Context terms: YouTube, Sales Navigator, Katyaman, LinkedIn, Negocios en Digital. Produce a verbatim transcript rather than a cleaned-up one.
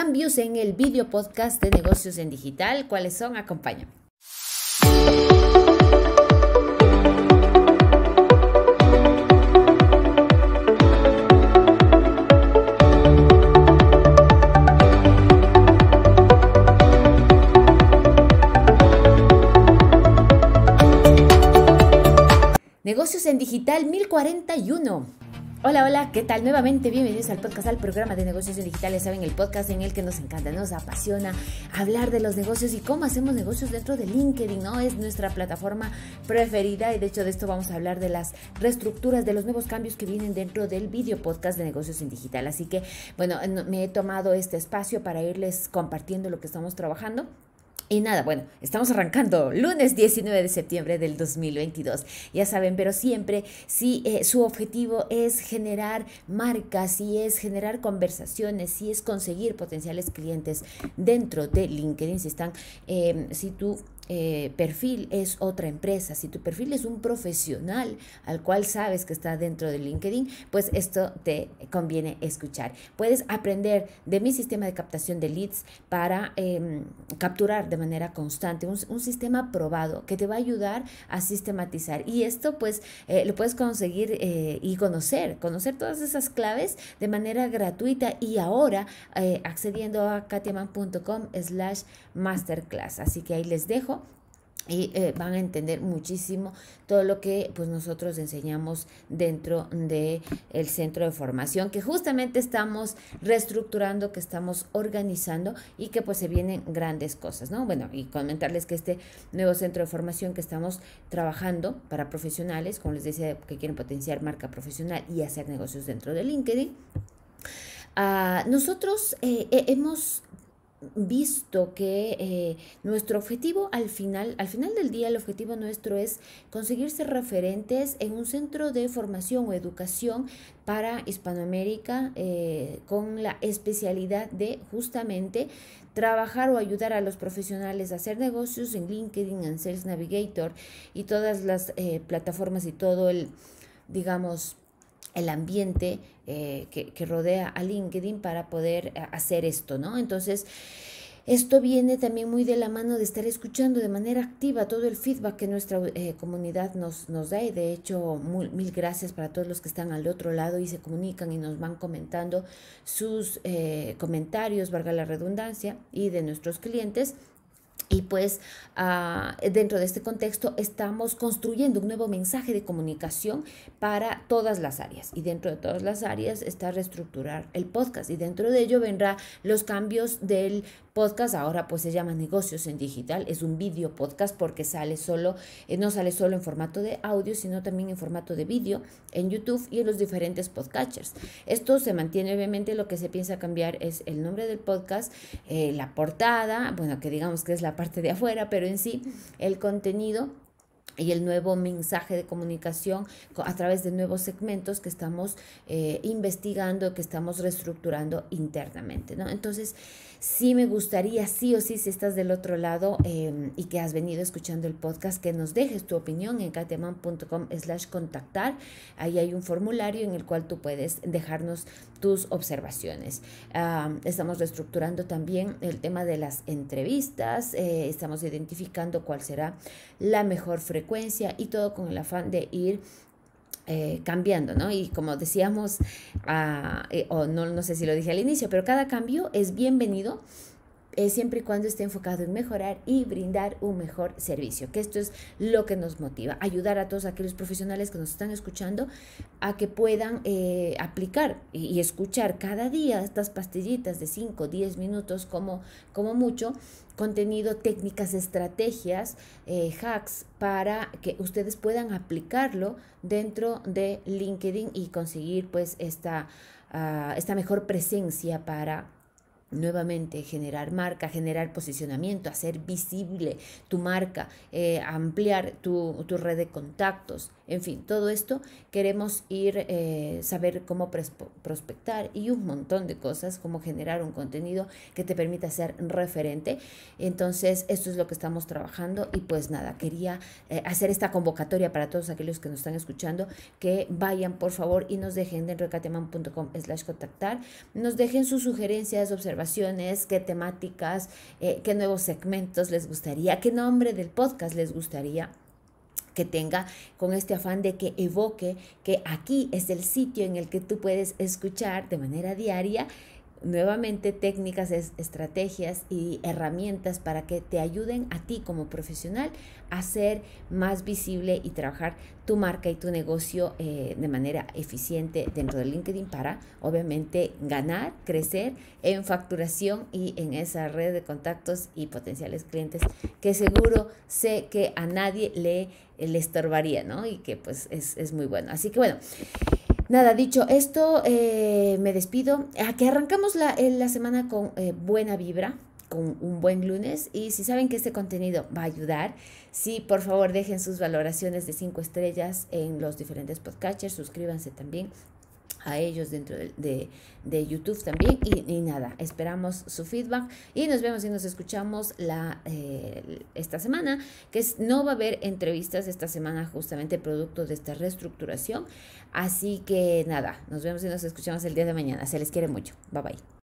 cambios en el video podcast de Negocios en Digital. ¿Cuáles son? Acompáñame. Negocios en Digital mil cuarenta y uno. Hola, hola, ¿qué tal? Nuevamente bienvenidos al podcast, al programa de Negocios en Digital. Ya saben, el podcast en el que nos encanta, nos apasiona hablar de los negocios y cómo hacemos negocios dentro de LinkedIn, ¿no? Es nuestra plataforma preferida y de hecho de esto vamos a hablar, de las reestructuras, de los nuevos cambios que vienen dentro del video podcast de Negocios en Digital. Así que, bueno, me he tomado este espacio para irles compartiendo lo que estamos trabajando. Y nada, bueno, estamos arrancando lunes diecinueve de septiembre del dos mil veintidós, ya saben, pero siempre si eh, su objetivo es generar marcas, si es generar conversaciones, si es conseguir potenciales clientes dentro de LinkedIn, si están, eh, si tú... Eh, perfil es otra empresa, si tu perfil es un profesional al cual sabes que está dentro de LinkedIn, pues esto te conviene escuchar. Puedes aprender de mi sistema de captación de leads para eh, capturar de manera constante, un, un sistema probado que te va a ayudar a sistematizar, y esto pues eh, lo puedes conseguir eh, y conocer, conocer todas esas claves de manera gratuita, y ahora eh, accediendo a katyaman punto com slash masterclass, así que ahí les dejo. Y eh, van a entender muchísimo todo lo que pues nosotros enseñamos dentro de el centro de formación que justamente estamos reestructurando, que estamos organizando y que pues se vienen grandes cosas, ¿no? Bueno, y comentarles que este nuevo centro de formación que estamos trabajando para profesionales, como les decía, que quieren potenciar marca profesional y hacer negocios dentro de LinkedIn, uh, nosotros eh, hemos... visto que eh, nuestro objetivo al final, al final del día, el objetivo nuestro es conseguirse referentes en un centro de formación o educación para Hispanoamérica eh, con la especialidad de justamente trabajar o ayudar a los profesionales a hacer negocios en LinkedIn, en Sales Navigator y todas las eh, plataformas y todo el, digamos, el ambiente eh, que, que rodea a LinkedIn para poder hacer esto, ¿no? Entonces, esto viene también muy de la mano de estar escuchando de manera activa todo el feedback que nuestra eh, comunidad nos, nos da, y de hecho muy, mil gracias para todos los que están al otro lado y se comunican y nos van comentando sus eh, comentarios, valga la redundancia, y de nuestros clientes. Y pues uh, dentro de este contexto estamos construyendo un nuevo mensaje de comunicación para todas las áreas, y dentro de todas las áreas está reestructurar el podcast, y dentro de ello vendrán los cambios del podcast. Ahora pues se llama Negocios en Digital, es un video podcast porque sale solo, eh, no sale solo en formato de audio, sino también en formato de video en YouTube y en los diferentes podcatchers. Esto se mantiene, obviamente lo que se piensa cambiar es el nombre del podcast, eh, la portada, bueno, que digamos que es la parte de afuera, pero en sí el contenido y el nuevo mensaje de comunicación a través de nuevos segmentos que estamos eh, investigando, que estamos reestructurando internamente, ¿no? Entonces, sí me gustaría, sí o sí, si estás del otro lado eh, y que has venido escuchando el podcast, que nos dejes tu opinión en katyaman punto com slash contactar. Ahí hay un formulario en el cual tú puedes dejarnos tus observaciones. Um, estamos reestructurando también el tema de las entrevistas, eh, estamos identificando cuál será la mejor frecuencia y todo con el afán de ir eh, cambiando, ¿no? Y como decíamos, uh, eh, o no, no sé si lo dije al inicio, pero cada cambio es bienvenido eh, siempre y cuando esté enfocado en mejorar y brindar un mejor servicio, que esto es lo que nos motiva, ayudar a todos aquellos profesionales que nos están escuchando a que puedan eh, aplicar y, y escuchar cada día estas pastillitas de cinco, diez minutos como, como mucho, contenido, técnicas, estrategias, eh, hacks para que ustedes puedan aplicarlo dentro de LinkedIn y conseguir pues esta, uh, esta mejor presencia para nuevamente generar marca, generar posicionamiento, hacer visible tu marca, eh, ampliar tu, tu red de contactos, En fin, todo esto queremos ir, eh, saber cómo prospectar y un montón de cosas, cómo generar un contenido que te permita ser referente. Entonces, esto es lo que estamos trabajando y pues nada, quería eh, hacer esta convocatoria para todos aquellos que nos están escuchando, que vayan por favor y nos dejen dentro de kateman punto com slash contactar, nos dejen sus sugerencias, observaciones, qué temáticas, eh, qué nuevos segmentos les gustaría, qué nombre del podcast les gustaría que tenga, con este afán de que evoque que aquí es el sitio en el que tú puedes escuchar de manera diaria nuevamente técnicas, estrategias y herramientas para que te ayuden a ti como profesional a ser más visible y trabajar tu marca y tu negocio eh, de manera eficiente dentro de LinkedIn, para obviamente ganar, crecer en facturación y en esa red de contactos y potenciales clientes que seguro sé que a nadie le, le estorbaría, ¿no? Y que pues es, es muy bueno. Así que bueno, nada, dicho esto, eh, me despido. Aquí arrancamos la, la semana con eh, buena vibra, con un buen lunes. Y si saben que este contenido va a ayudar, sí, por favor, dejen sus valoraciones de cinco estrellas en los diferentes podcatchers. Suscríbanse también a ellos dentro de, de, de YouTube también. Y, y nada, esperamos su feedback. Y nos vemos y nos escuchamos la, eh, esta semana, que es, no va a haber entrevistas esta semana justamente producto de esta reestructuración. Así que nada, nos vemos y nos escuchamos el día de mañana. Se les quiere mucho. Bye, bye.